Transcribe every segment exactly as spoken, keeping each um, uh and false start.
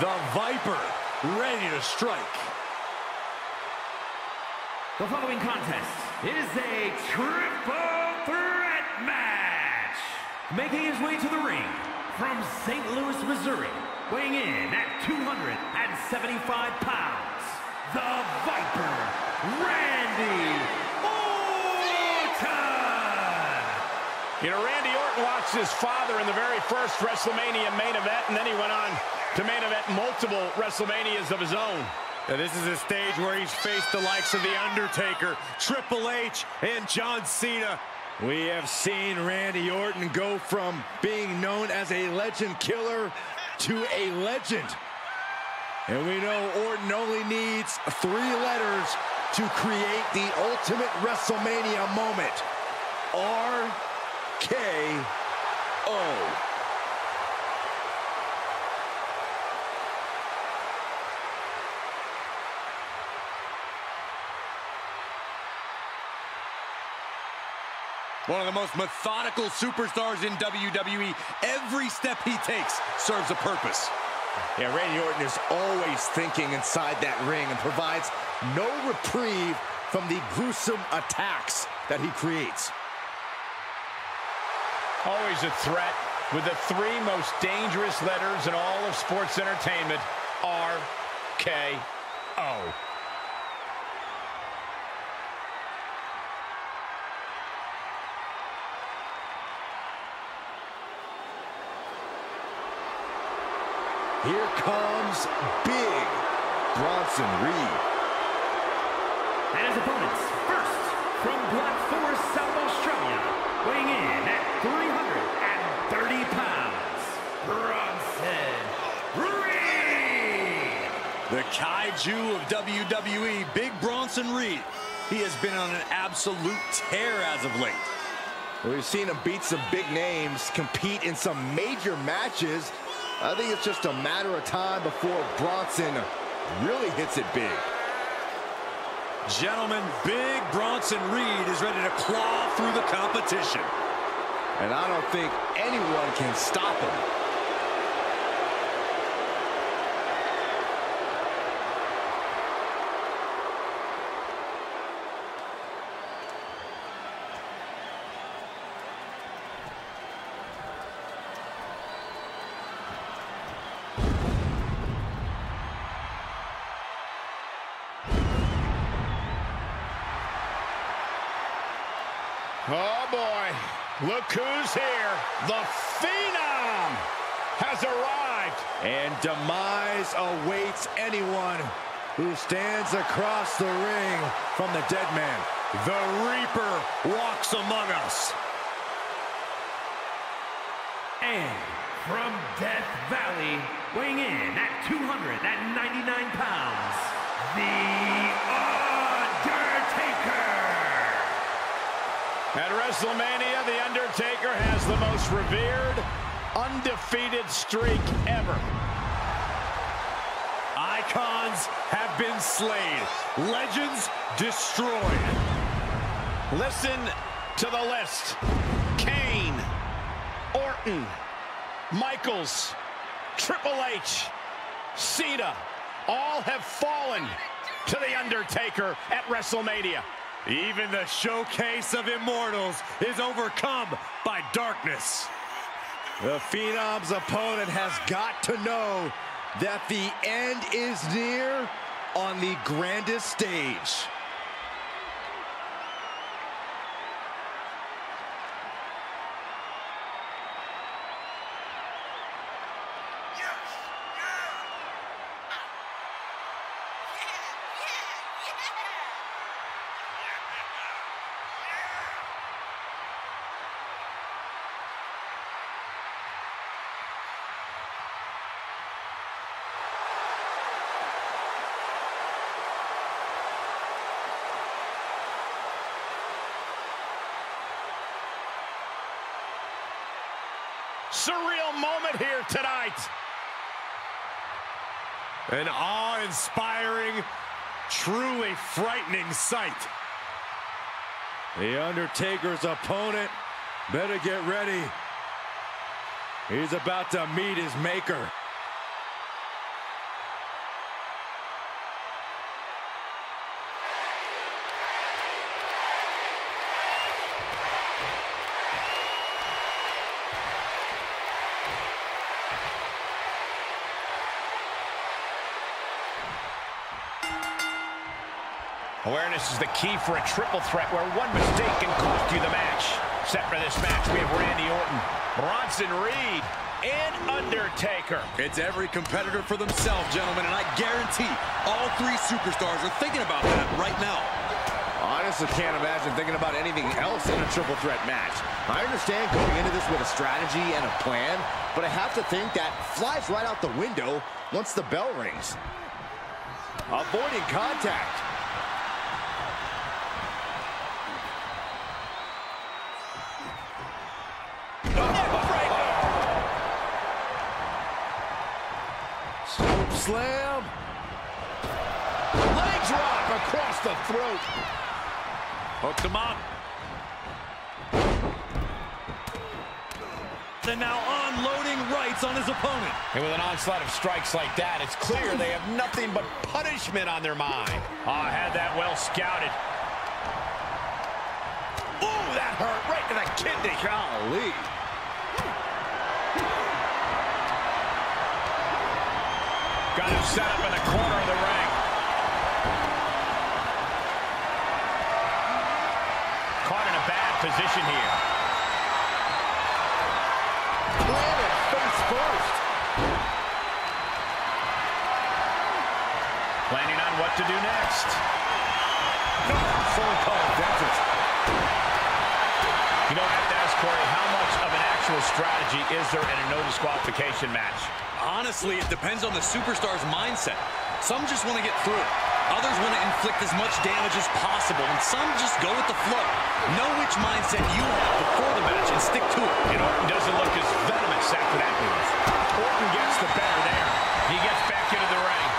The Viper, ready to strike. The following contest is a triple threat match. Making his way to the ring from Saint Louis, Missouri, weighing in at two hundred seventy-five pounds, the Viper, Randy Orton. You know, Randy Orton watched his father in the very first WrestleMania main event, and then he went on to main event multiple WrestleManias of his own. Now, this is a stage where he's faced the likes of The Undertaker, Triple H, and John Cena. We have seen Randy Orton go from being known as a legend killer to a legend. And we know Orton only needs three letters to create the ultimate WrestleMania moment. R K O. One of the most methodical superstars in W W E. Every step he takes serves a purpose. Yeah, Randy Orton is always thinking inside that ring and provides no reprieve from the gruesome attacks that he creates. Always a threat with the three most dangerous letters in all of sports entertainment, R K O. Here comes big Bronson Reed. And his opponents, first from Blackpool, South Australia, weighing in at three hundred thirty pounds, Bronson Reed. The kaiju of W W E, big Bronson Reed. He has been on an absolute tear as of late. We've seen him beat some big names, compete in some major matches. I think it's just a matter of time before Bronson really hits it big. Gentlemen, big Bronson Reed is ready to claw through the competition. And I don't think anyone can stop him. Oh, boy. Look who's here. The Phenom has arrived. And demise awaits anyone who stands across the ring from the dead man. The Reaper walks among us. And from Death Valley, weighing in at two hundred ninety-nine pounds, the At WrestleMania, The Undertaker has the most revered, undefeated streak ever. Icons have been slain. Legends destroyed. Listen to the list. Kane, Orton, Michaels, Triple H, Cena, all have fallen to The Undertaker at WrestleMania. Even the showcase of immortals is overcome by darkness. The Phenom's opponent has got to know that the end is near on the grandest stage. Surreal moment here tonight. An awe-inspiring, truly frightening sight. The Undertaker's opponent better get ready. He's about to meet his maker. Awareness is the key for a triple threat where one mistake can cost you the match. Set for this match, we have Randy Orton, Bronson Reed, and Undertaker. It's every competitor for themselves, gentlemen, and I guarantee all three superstars are thinking about that right now. Honestly, can't imagine thinking about anything else in a triple threat match. I understand going into this with a strategy and a plan, but I have to think that flies right out the window once the bell rings. Avoiding contact. Slam. Leg drop across the throat. Hooked him up. And now unloading rights on his opponent. And with an onslaught of strikes like that, it's clear they have nothing but punishment on their mind. Ah, oh, had that well scouted. Ooh, that hurt right to the kidney. Golly. Got him set up in the corner of the ring. Caught in a bad position here. Planted face first. Planning on what to do next. No, full color, that's it. You don't have to ask Corey, how much of an actual strategy is there in a no disqualification match? Honestly, it depends on the superstar's mindset. Some just want to get through it. Others want to inflict as much damage as possible, and some just go with the flow. Know which mindset you have before the match and stick to it. And Orton doesn't look as venomous after that move. Orton gets the better there. He gets back into the ring.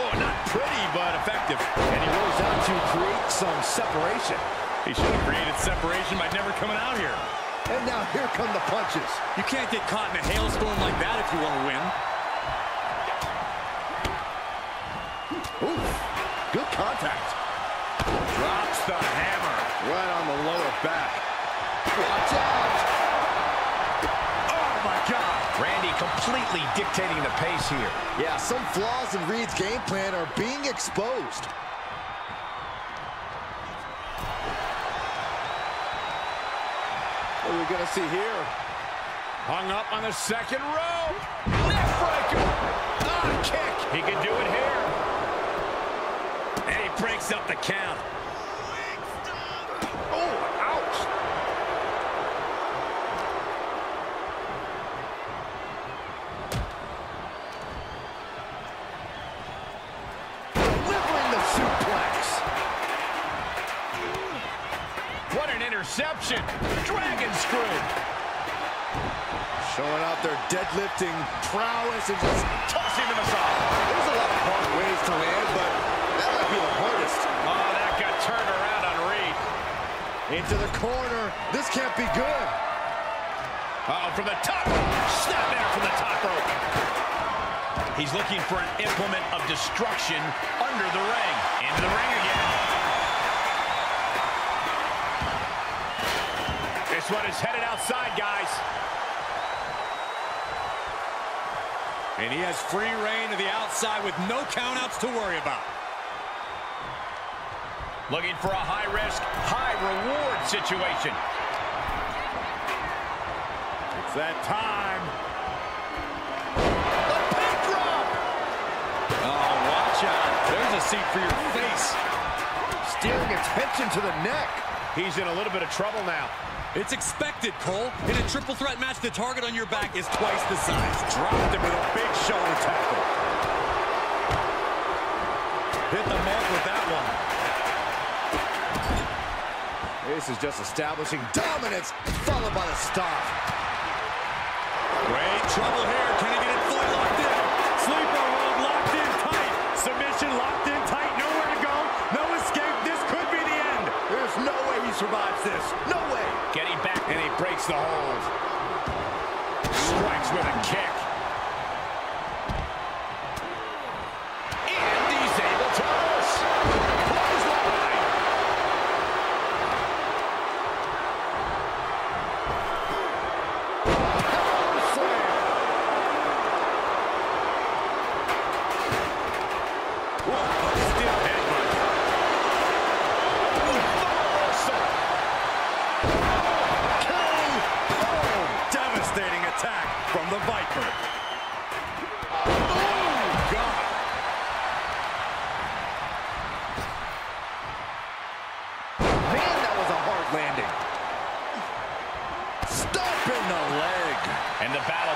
Oh, not pretty, but effective. And he rolls out to create some separation. He should have created separation by never coming out here. And now here come the punches. You can't get caught in a hailstorm like that if you want to win. Oof. Good contact. Drops the hammer. Right on the lower back. Watch out. Oh, my God. Randy completely dictating the pace here. Yeah, some flaws in Reed's game plan are being exposed. What are we going to see here? Hung up on the second row. Neck breaker. Ah, kick. He can do it here. And he breaks up the count. Oh, ouch. Delivering the suplex. What an interception. Dragon screw. Showing off their deadlifting prowess and just tossing them aside. There's a lot of hard ways to land, but that might be the hardest. Oh, that got turned around on Reed. Into the corner. This can't be good. Uh-oh, from the top. Snap in from the top rope. He's looking for an implement of destruction under the ring. Into the ring again. This one is headed outside, guys. And he has free reign to the outside with no countouts to worry about. Looking for a high-risk, high-reward situation. It's that time. The pin drop! Oh, watch out. There's a seat for your face. Steering attention to the neck. He's in a little bit of trouble now. It's expected, Cole. In a triple threat match, the target on your back is twice the size. Dropped him with a big shoulder tackle. Hit the mark with that one. This is just establishing dominance, followed by the stop. Great trouble here. Can he get it fully locked in? Sleeper hold locked in tight. Submission locked in tight. Nowhere to go. No escape. This could be the end. There's no way he survives this. No way. Getting back, and he breaks the hold. Strikes with a kick. And he's able to reverse. Plays the line. Oh, slam. Whoa.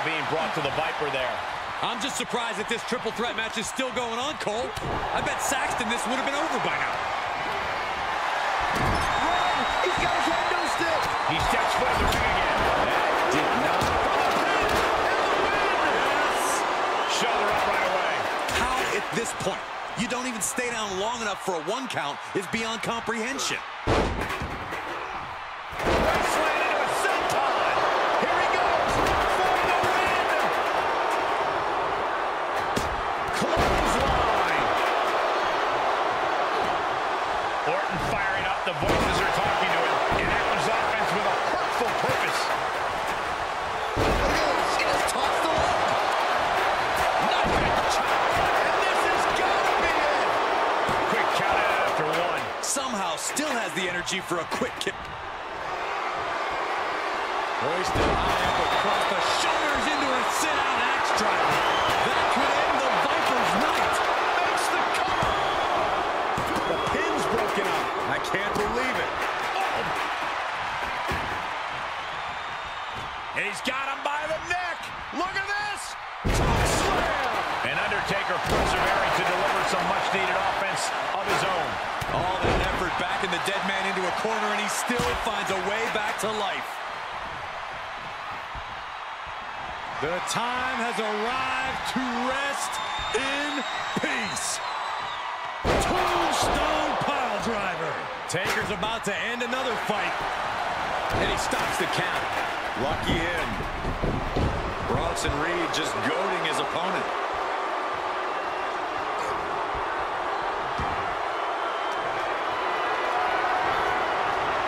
being brought to the Viper there. I'm just surprised that this triple threat match is still going on, Cole. I bet Saxton this would have been over by now. Red, he's got his window still. He steps foot in the ring again. That did not. Yes. Shut her up right away. How at this point you don't even stay down long enough for a one count is beyond comprehension. For a quick kick. Royce still high up across the shoulders into a sit-down axe driver. That could end the Viper's night. Makes the cover. The pin's broken up. I can't believe it. Oh. And he's got him by the neck. Look at this. Top slam. And Undertaker persevering to deliver some much-needed offense of his own. All that effort backing the dead man into a corner, and he still finds a way back to life. The time has arrived to rest in peace. Tombstone pile driver. Taker's about to end another fight. And he stops the count. Lucky him. Bronson Reed just goading his opponent.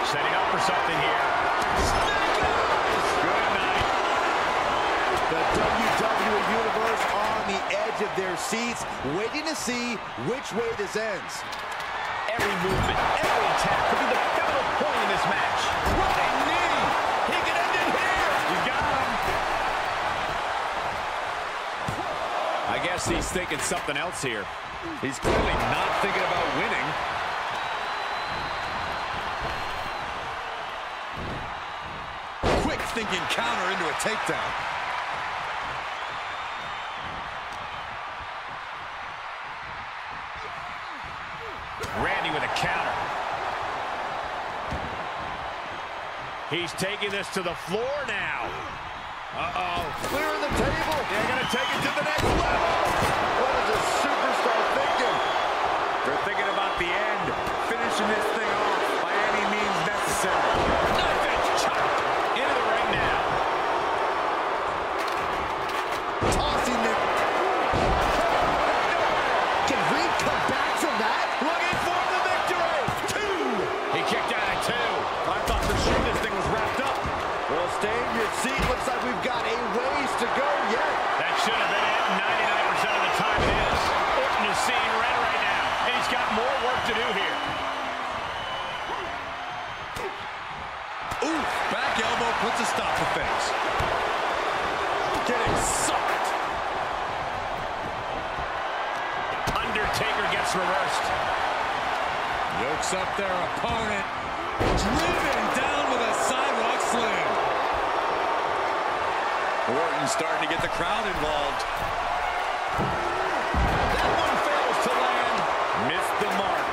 Setting up for something here. Snake eyes! Good night. The W W E Universe on the edge of their seats, waiting to see which way this ends. Every movement, every attack could be the pivotal point in this match. What a knee! He can end it here! You got him. I guess he's thinking something else here. He's clearly not thinking about winning. Thinking counter into a takedown. Randy with a counter. He's taking this to the floor now. Uh-oh. Clearing the table. They're going to take it to the next level. What is a superstar thinking? They're thinking about the end. Finishing this thing off by any means necessary. Knife edge chop. See, it looks like we've got a ways to go yet. That should have been it. ninety-nine percent of the time it is. Orton is seeing red right now, and he's got more work to do here. Ooh, back elbow puts a stop to things. Getting sucked. Undertaker gets reversed. Yokes up their opponent. Driven down with a sidewalk slam. Orton's starting to get the crowd involved. That one fails to land. Missed the mark.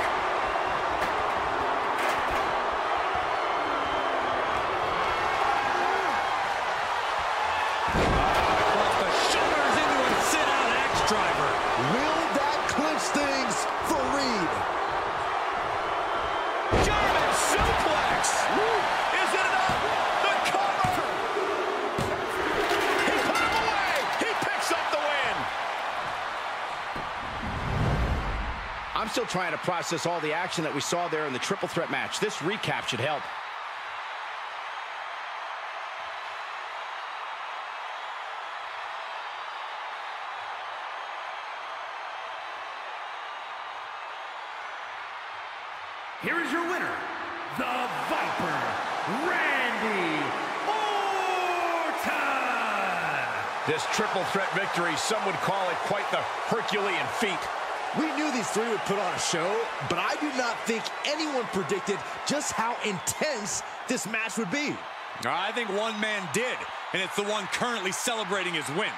Across the shoulders into a sit-out axe driver. Will that clinch things for Reed? German suplex. Woo. Is it enough? I'm still trying to process all the action that we saw there in the triple threat match. This recap should help. Here is your winner, the Viper, Randy Orton. This triple threat victory, some would call it quite the Herculean feat. We knew these three would put on a show, but I do not think anyone predicted just how intense this match would be. I think one man did, and it's the one currently celebrating his win.